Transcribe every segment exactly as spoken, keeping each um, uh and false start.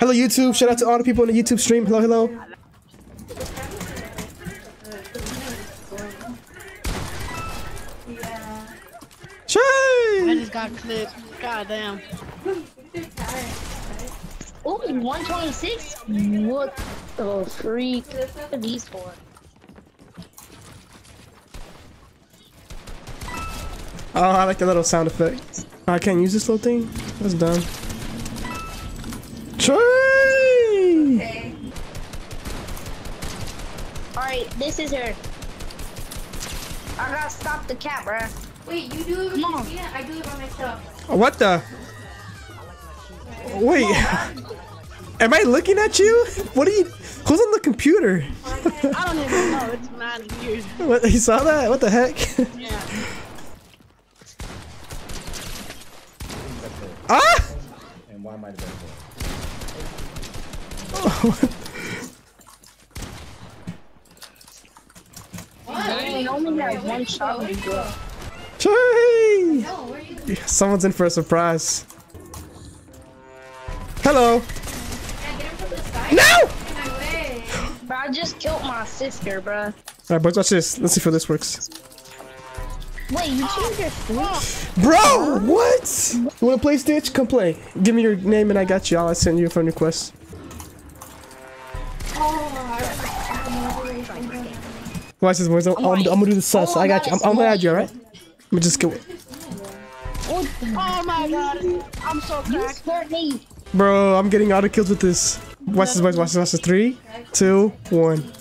Hello, YouTube. Shout out to all the people in the YouTube stream. Hello, hello. Jeez. I just got clipped. God damn. Oh, one twenty-six? What the freak? What are these for? Oh, I like the little sound effect. I can't use this little thing? That's dumb. Trey! Okay. Alright, this is her. I gotta stop the cat, bruh. Wait, you do it with your feet? I do it by myself. What the? Wait. Am I looking at you? What are you? Who's on the computer? I don't even know. It's mad weird. What? You saw that? What the heck? Yeah. Ah! And why am I the what? You only have one shot when you go. Hey! Someone's in for a surprise. Hello. Can I get him from the side? No! Bro, I just killed my sister, bro. Alright, boys, watch this. Let's see if this works. Wait, you changed your switch? Bro, what? You wanna play Stitch? Come play. Give me your name and I got you. I'll send you a friend request. Watch this, boys. I'm, I'm, I'm gonna do the sauce. I got you. I'm, I'm gonna add you, alright? Let me just go. Oh my god, I'm so cracked. me. Bro, I'm getting auto kills with this. Watch this, watch this, watch this, watch this. Three, two, one.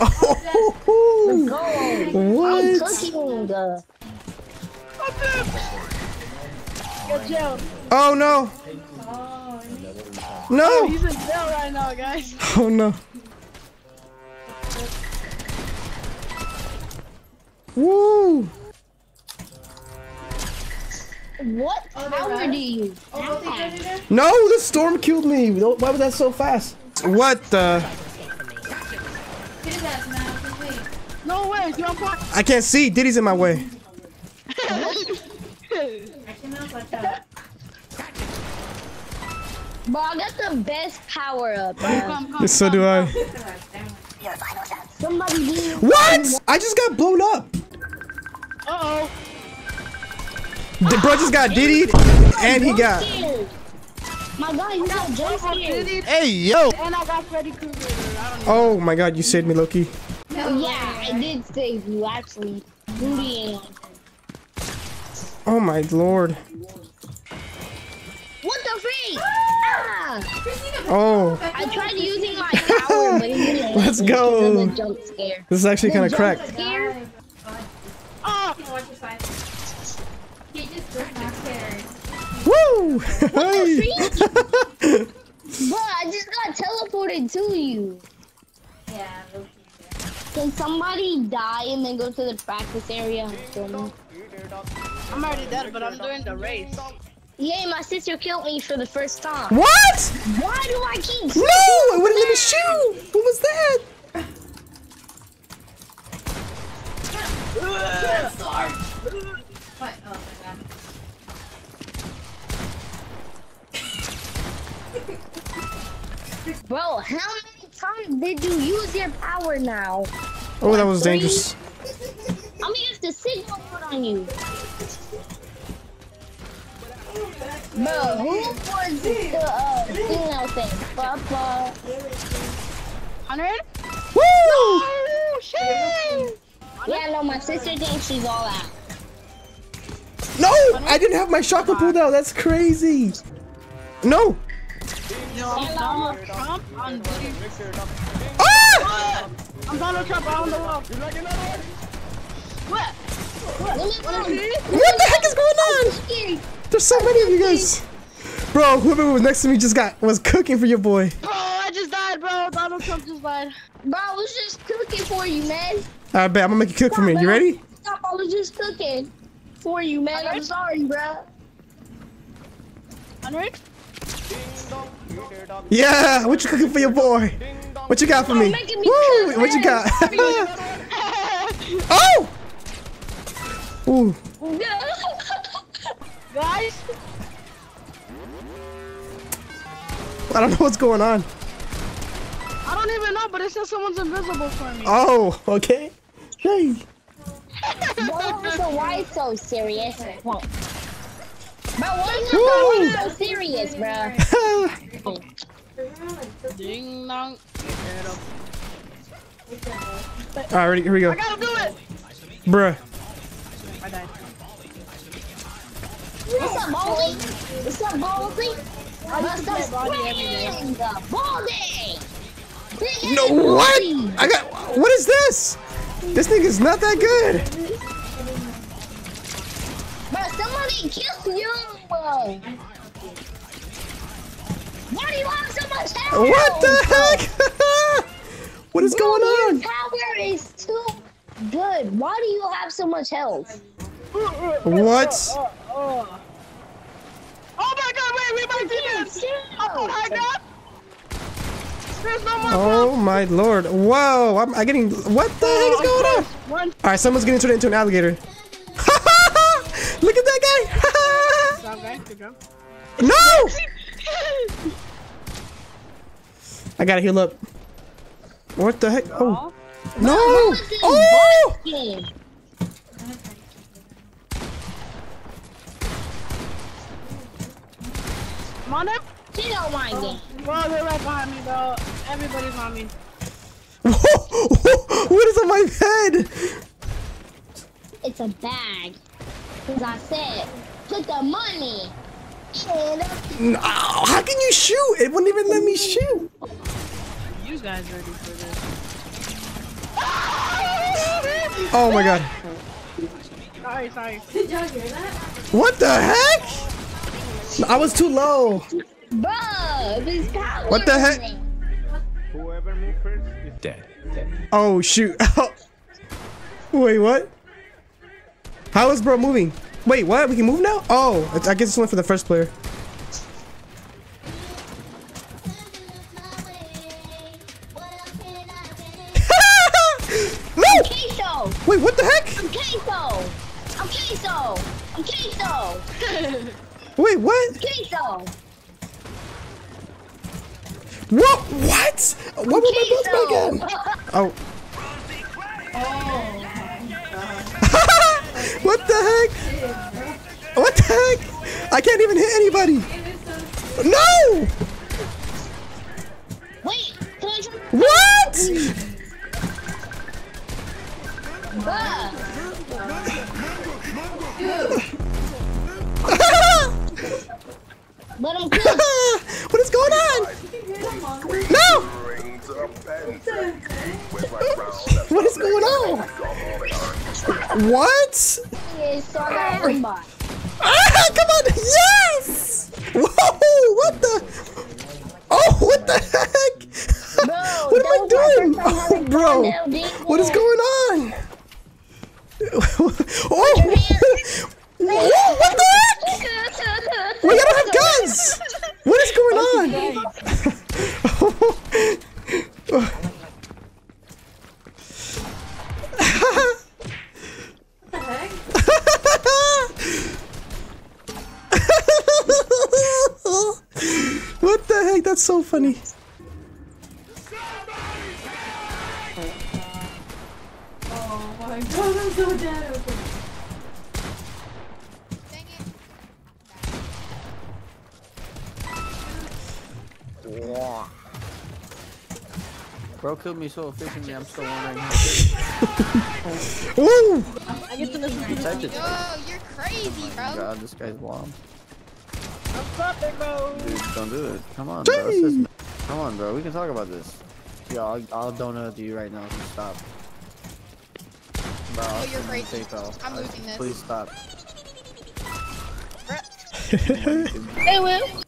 Oh, what? Oh no! No! He's in jail right now, guys. Oh no! Woo! What power do you? No, the storm killed me. Why was that so fast? What the? No way, you're on fire. I can't see. Diddy's in my way. Bro, I got the best power up. Yes, so do I. What? I just got blown up. Uh oh. The bro just got diddied and he got. My god, you got diddied. Hey yo. And I got Freddy Krueger. Oh my god, you saved me, Loki. No, yeah, I did save you actually. Booty. Oh my lord. What the freak? Ah! Oh. I tried using my power, but it didn't. Let's go. This is actually kind of cracked. Woo! What the freak? Bro, I just got teleported to you. Yeah. Can somebody die and then go to the practice area? I'm already dead, but I'm doing the race. Yay! My sister killed me for the first time. What? Why do I keep? No! I wouldn't let me shoot. What was that? What? Oh my god. Bro, how many times did you use your power now? Oh, like that was three? Dangerous. I'm gonna use the signal mode on you. Bro, who was the uh, signal thing? Papa. one hundred? Woo! Oh, shit! Yeah, no, my sister thinks she's all out. No! one hundred? I didn't have my chakra pulled out. That's crazy. No! Hello, Donald Trump on duty. Ah! I'm Donald Trump on the wall. What? What? What the heck is going on? There's so many of you guys. Bro, whoever was next to me just got was cooking for your boy. Bro, I just died, bro. Donald Trump just died. Bro, I was just cooking for you, man. I bet I'm gonna make you cook Stop, for me. You ready? Stop! I was just cooking for you, man. one hundred? I'm sorry, bro. one hundred? Yeah, what you cooking for your boy? What you got for me? Woo! What you got? Oh! Ooh. Guys. I don't know what's going on. I don't even know, but it says someone's invisible for me. Oh, okay. Hey. So why is so serious? Bro, why is so serious, bro? Ding dong. Alright, ready, here we go. I gotta do it! Bruh. I died. What's up, Baldy? What's up, Baldy? What's up, Baldy? Baldy! No, what? I got. What is this? This thing is not that good. Bro, somebody killed you. Why do you have so much power? What the heck? What is Dude, going on? Your power is too good. Why do you have so much health? What? Oh my God! Wait, we might do this. Oh my God! There's no more. Oh my Lord! Whoa! I'm, I'm getting. What the heck is going on? One. All right, someone's getting turned into an alligator. Look at that guy! No! I gotta heal up. What the heck? Oh. No! Oh! Come on up. She don't mind oh. it. Bro, they're right behind me, bro. Everybody's on me. What is on my head? It's a bag. Because I said, put the money in. No, how can you shoot? It wouldn't even let me shoot. You guys ready for this? Oh my God. Sorry, sorry. Did y'all hear that? What the heck? I was too low. Bruh, what the heck? Whoever moved first is dead. dead. Oh shoot. Wait, what? How is bro moving? Wait, what? We can move now? Oh, it's, I guess it's one for the first player. Wait, what the heck? I'm queso. I'm queso. I'm queso. Wait, what? Queso. What? What? What were my boots back at? Oh. Oh. What the heck? What the heck? I can't even hit anybody. No. Wait. Can I try? What? What is going on? No! What is going on? What? Ah, come on! Yes! Whoa! What the? Oh, what the heck? What am I doing? Oh, bro! What is going on? Oh! Whoa, what the heck? Wait, I don't have guns! What is going on? What the heck? That's so funny. Oh my God, I'm so dead. Bro killed me so efficiently, I'm still wondering how. Woo! I get to listen to this. Yo, you're crazy, bro. Oh God, this guy's bomb. I'm stopping, bro. Dude, don't do it. Come on, bro. Just, come on, bro. We can talk about this. Yo, I'll, I'll donut to you right now. Just stop. Bro, oh, you're crazy. I'm losing this. Please stop. They will.